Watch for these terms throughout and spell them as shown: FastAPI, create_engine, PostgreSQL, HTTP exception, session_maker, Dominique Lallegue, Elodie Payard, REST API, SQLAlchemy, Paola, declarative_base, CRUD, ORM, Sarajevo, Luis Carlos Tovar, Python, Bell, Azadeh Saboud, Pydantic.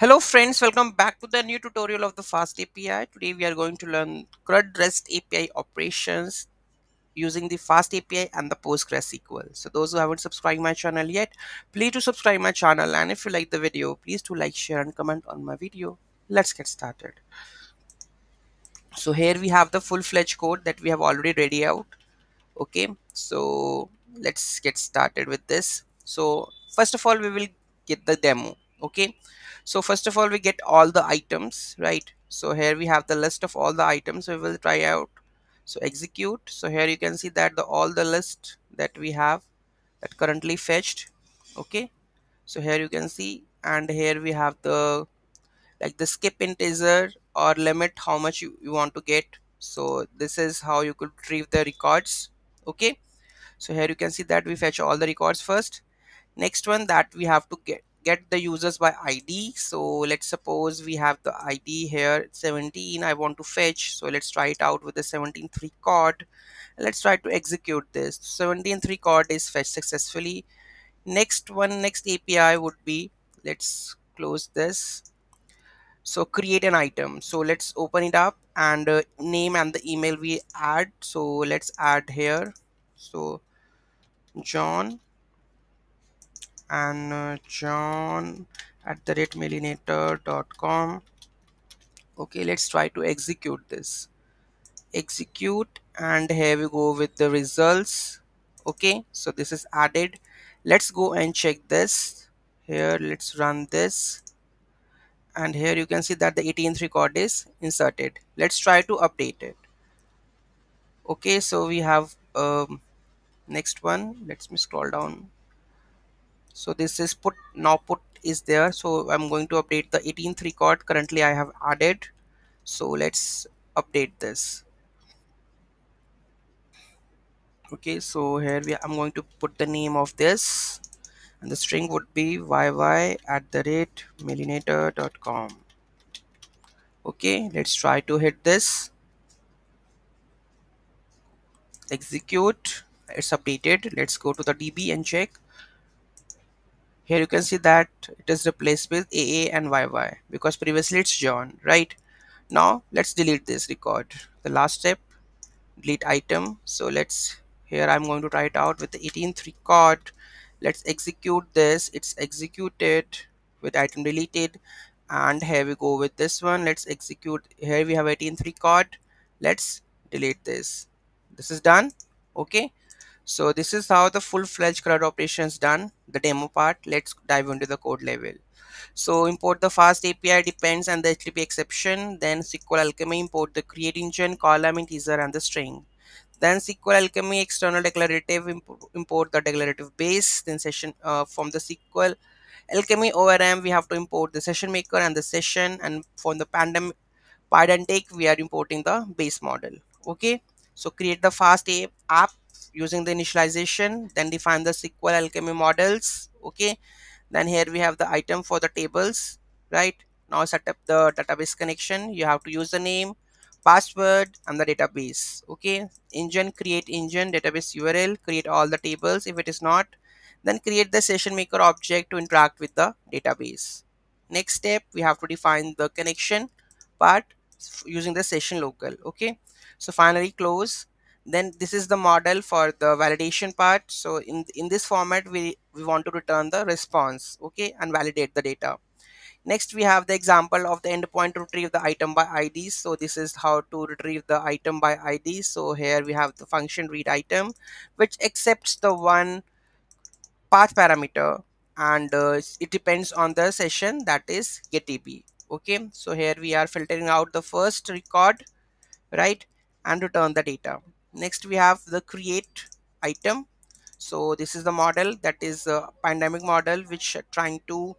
Hello friends, welcome back to the new tutorial of the FastAPI. Today we are going to learn CRUD REST API operations using the FastAPI and the PostgreSQL. So those who haven't subscribed my channel yet, please do subscribe my channel, and if you like the video, please do like, share and comment on my video. Let's get started. So here we have the full-fledged code that we have already ready out. Okay, so let's get started with this. So first of all, we will get the demo. Okay, so first of all we get all the items, right? So here we have the list of all the items we will try out. So execute. So here you can see that all the list that we have that currently fetched. Okay, so here you can see, and here we have the skip integer or limit how much you want to get. So this is how you could retrieve the records. Okay, so here you can see that we fetch all the records first. Next one that we have to get the users by ID. So let's suppose we have the ID here 17 I want to fetch. So let's try it out with the 17th record. Let's try to execute this. 17th record is fetched successfully. Next one, next API would be, let's close this. So create an item. So let's open it up and name and the email we add. So let's add here. So John. And john@mailinator.com. okay, let's try to execute this. Execute, and here we go with the results. Okay, so this is added. Let's go and check this here. Let's run this, and here you can see that the 18th record is inserted. Let's try to update it. Okay, so we have next one. Let me scroll down. So this is put, now put is there. So I'm going to update the 18th record currently I have added. So let's update this. Okay, so here I'm going to put the name of this, and the string would be yy@mailinator.com. Okay, let's try to hit this. Execute. It's updated. Let's go to the DB and check. Here you can see that it is replaced with AA and YY because previously it's John, right? Now let's delete this record. The last step, delete item. So let's, here I'm going to try it out with the 18th record. Let's execute this. It's executed with item deleted. And here we go with this one. Let's execute. Here we have 18th record. Let's delete this. This is done. Okay. So this is how the full-fledged CRUD operations done, the demo part. Let's dive into the code level. So import the fast API depends and the HTTP exception, then SQLAlchemy import the create engine, column, integer and the string. Then SQLAlchemy external declarative import the declarative base, then session from the SQLAlchemy ORM we have to import the session maker and the session, and from the Pydantic we are importing the base model. Okay, so create the fast app using the initialization, then define the SQLAlchemy models. Okay, then here we have the item for the tables, right? Now set up the database connection. You have to use the name, password and the database. Okay, engine, create engine, database URL, create all the tables if it is not, then create the session maker object to interact with the database. Next step, we have to define the connection part using the session local. Okay, so finally close. Then this is the model for the validation part. So in this format we want to return the response. Okay, and validate the data. Next we have the example of the endpoint to retrieve the item by ID. So this is how to retrieve the item by ID. So here we have the function read item, which accepts the one path parameter, and it depends on the session, that is getDB. Okay, so here we are filtering out the first record, right, and return the data. Next we have the create item. So this is the model, that is a pandemic model, which trying to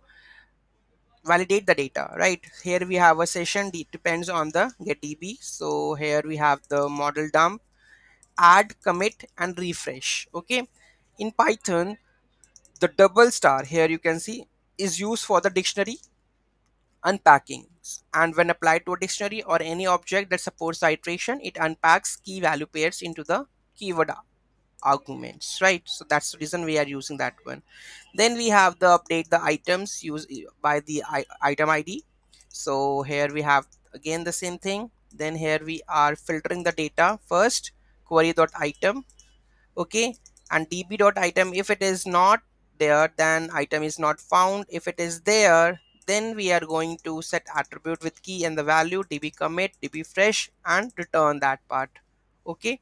validate the data, right? Here we have a session, depends on the getDB. So here we have the model dump, add, commit and refresh. Okay, in Python the double star, here you can see, is used for the dictionary unpacking, and when applied to a dictionary or any object that supports the iteration, it unpacks key value pairs into the keyword arguments, right? So that's the reason we are using that one. Then we have the update the items used by the item ID. So here we have again the same thing. Then here we are filtering the data first, query.item, okay, and db.item. if it is not there, then item is not found. If it is there, then we are going to set attribute with key and the value, db commit, db fresh, and return that part. Okay,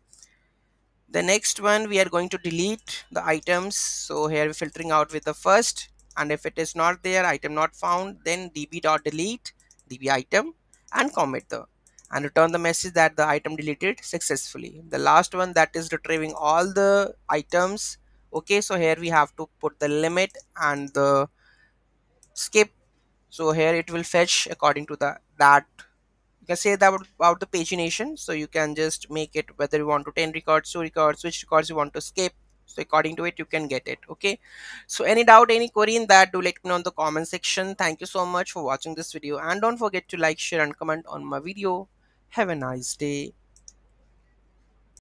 the next one, we are going to delete the items. So here we're filtering out with the first, and if it is not there, item not found, then db.delete, db item, and commit the and return the message that the item deleted successfully. The last one, that is retrieving all the items. Okay, so here we have to put the limit and the skip. So here it will fetch according to the that. You can say that about the pagination. So you can just make it whether you want to 10 records, 2 records, which records you want to skip. So according to it, you can get it. Okay. So any doubt, any query in that, do let me know in the comment section. Thank you so much for watching this video, and don't forget to like, share, and comment on my video. Have a nice day.